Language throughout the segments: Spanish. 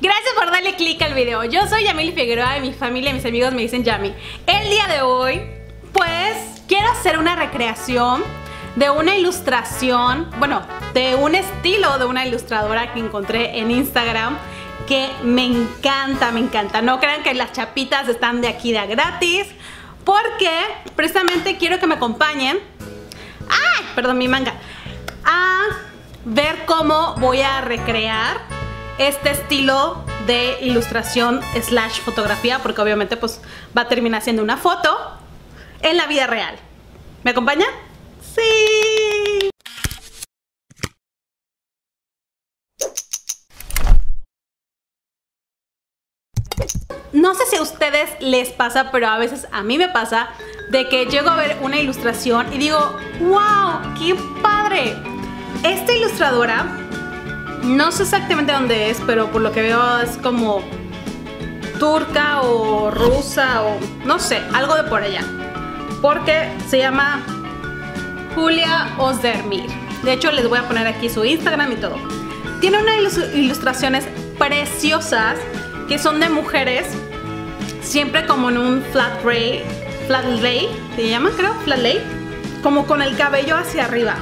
Gracias por darle click al video. Yo soy Yamily Figueroa y mi familia y mis amigos me dicen Yami. El día de hoy, pues, quiero hacer una recreación de una ilustración, bueno, de un estilo de una ilustradora que encontré en Instagram que me encanta, me encanta. No crean que las chapitas están de aquí de gratis, porque precisamente quiero que me acompañen. ¡Ay! Perdón, mi manga. A ver cómo voy a recrear este estilo de ilustración slash fotografía, porque obviamente pues va a terminar siendo una foto en la vida real. ¿Me acompaña? ¡Sí! No sé si a ustedes les pasa, pero a veces a mí me pasa de que llego a ver una ilustración y digo, ¡wow! ¡Qué padre! Esta ilustradora, no sé exactamente dónde es, pero por lo que veo es como turca o rusa o no sé, algo de por allá. Porque se llama Julia Ozdemir. De hecho, les voy a poner aquí su Instagram y todo. Tiene unas ilustraciones preciosas que son de mujeres, siempre como en un flat lay, se llama creo, flat lay, como con el cabello hacia arriba.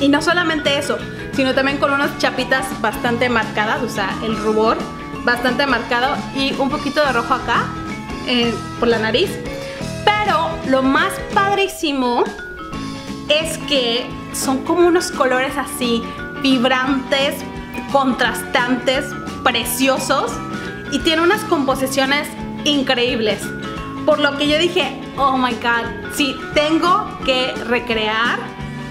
Y no solamente eso, sino también con unas chapitas bastante marcadas, o sea, el rubor bastante marcado y un poquito de rojo acá, por la nariz. Pero lo más padrísimo es que son como unos colores así, vibrantes, contrastantes, preciosos, y tiene unas composiciones increíbles, por lo que yo dije, oh my god, sí, tengo que recrear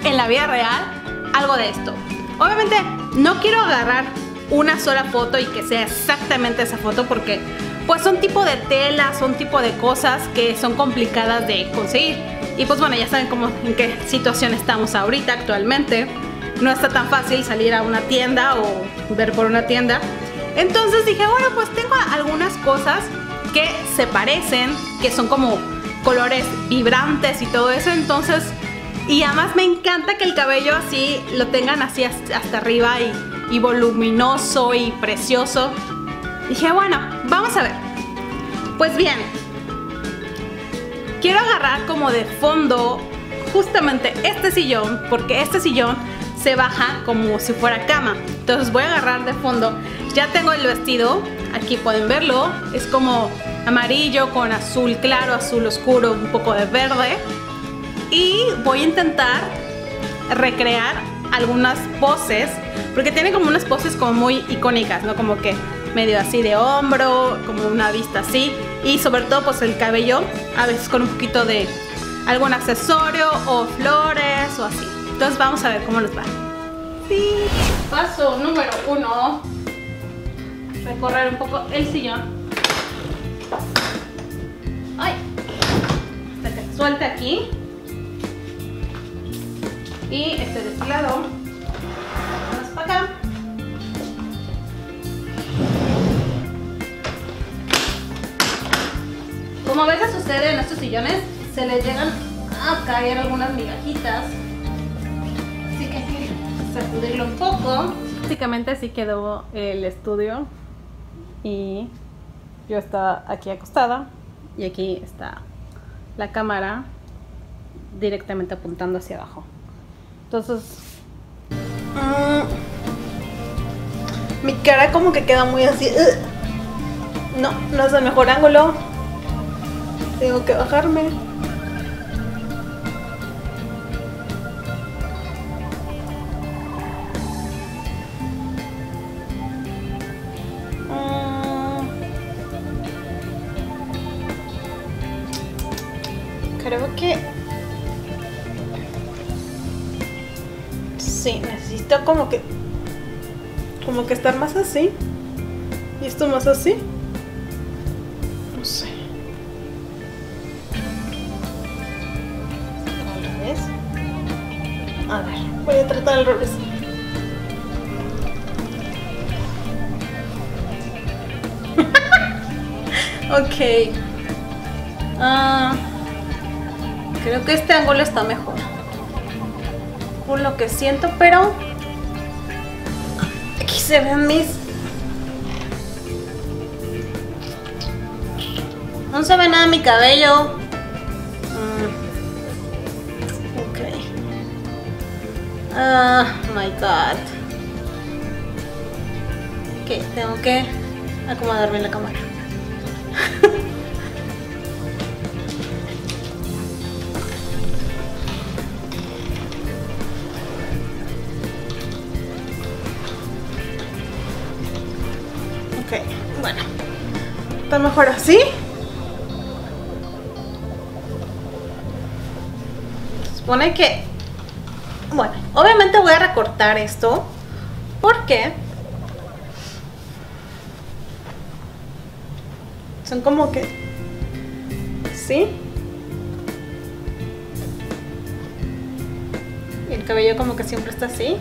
en la vida real algo de esto. Obviamente no quiero agarrar una sola foto y que sea exactamente esa foto, porque pues son tipo de telas, son tipo de cosas que son complicadas de conseguir, y pues bueno, ya saben cómo, en qué situación estamos ahorita actualmente. No está tan fácil salir a una tienda o ver por una tienda. Entonces dije, bueno, pues tengo algunas cosas que se parecen, que son como colores vibrantes y todo eso. Entonces, y además me encanta que el cabello así lo tengan así hasta arriba y voluminoso y precioso. Dije, bueno, vamos a ver. Pues bien, quiero agarrar como de fondo justamente este sillón, porque este sillón se baja como si fuera cama. Entonces voy a agarrar de fondo. Ya tengo el vestido, aquí pueden verlo, es como amarillo con azul claro, azul oscuro, un poco de verde, y voy a intentar recrear algunas poses, porque tiene como unas poses como muy icónicas, ¿no? Como que medio así de hombro, como una vista así, y sobre todo pues el cabello, a veces con un poquito de algún accesorio o flores o así. Entonces vamos a ver cómo nos va. Sí. Paso número 1. Recorrer un poco el sillón. Ay. Hasta que suelte aquí. Y este de este lado. Vamos para acá. Como a veces sucede en estos sillones, se les llegan a caer algunas migajitas. Sacudirlo un poco. Básicamente así quedó el estudio, y yo estaba aquí acostada y aquí está la cámara directamente apuntando hacia abajo. Entonces mi cara como que queda muy así. No es el mejor ángulo, tengo que bajarme. Creo que sí, necesito como que estar más así. Y esto más así. No sé. Al revés. A ver, voy a tratar al revés. Ok. Creo que este ángulo está mejor, por lo que siento, pero aquí se ven mis No se ve nada mi cabello. Ok. Ah, my God. Ok, tengo que acomodarme en la cámara. Ok, bueno. ¿Está mejor así? Supone que... Bueno, obviamente voy a recortar esto porque son como que... ¿Sí? Y el cabello como que siempre está así.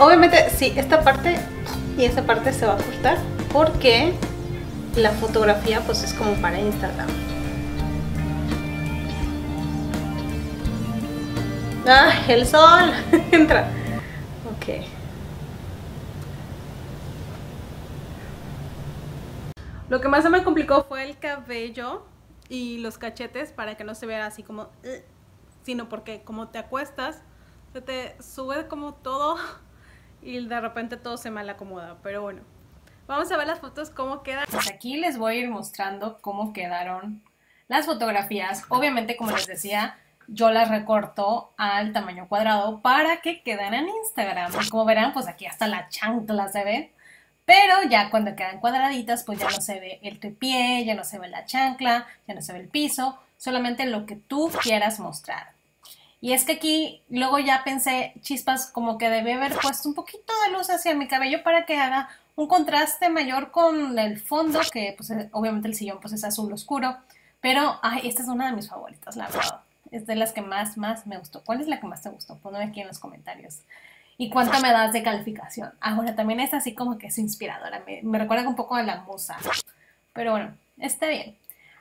Obviamente, sí, esta parte y esta parte se va a cortar porque la fotografía pues es como para Instagram. ¡Ah, el sol! Entra. Ok. Lo que más se me complicó fue el cabello y los cachetes para que no se viera así como... sino porque como te acuestas, se te sube como todo... y de repente todo se mal acomoda, pero bueno. Vamos a ver las fotos cómo quedan. Pues aquí les voy a ir mostrando cómo quedaron las fotografías. Obviamente, como les decía, yo las recorto al tamaño cuadrado para que quedaran en Instagram. Como verán, pues aquí hasta la chancla se ve. Pero ya cuando quedan cuadraditas, pues ya no se ve el tripié, ya no se ve la chancla, ya no se ve el piso. Solamente lo que tú quieras mostrar. Y es que aquí luego ya pensé, chispas, como que debí haber puesto un poquito de luz hacia mi cabello para que haga un contraste mayor con el fondo, que pues obviamente el sillón pues es azul oscuro. Pero, ay, esta es una de mis favoritas, la verdad. Es de las que más me gustó. ¿Cuál es la que más te gustó? Ponme aquí en los comentarios. ¿Y cuánto me das de calificación? Ah, bueno, también esta así como que es inspiradora. Me recuerda un poco a la musa. Pero bueno, está bien.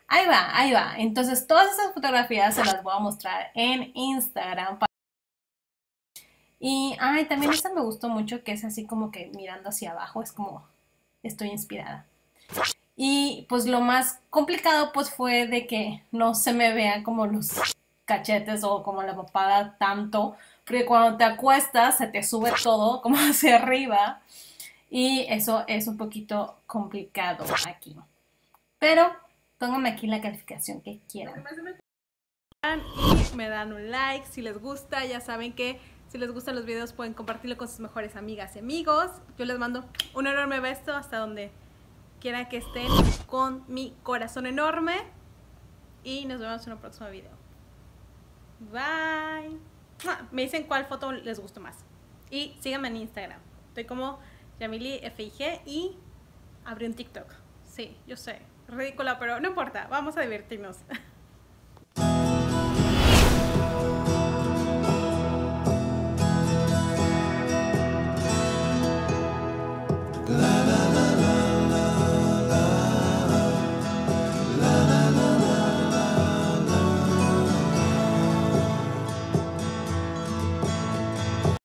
Ahí va, ahí va. Entonces todas esas fotografías se las voy a mostrar en Instagram. Y, ay, también esta me gustó mucho, que es así como que mirando hacia abajo, es como estoy inspirada. Y pues lo más complicado pues fue de que no se me vean como los cachetes o como la papada tanto, porque cuando te acuestas se te sube todo como hacia arriba y eso es un poquito complicado aquí. Pero... pónganme aquí la calificación que quieran. Y me dan un like si les gusta. Ya saben que si les gustan los videos pueden compartirlo con sus mejores amigas y amigos. Yo les mando un enorme beso hasta donde quiera que estén, con mi corazón enorme. Y nos vemos en un próximo video. Bye. Me dicen cuál foto les gustó más. Y síganme en Instagram. Estoy como Yamily Figueroa y abrí un TikTok. Sí, yo sé. Ridícula, pero no importa, vamos a divertirnos.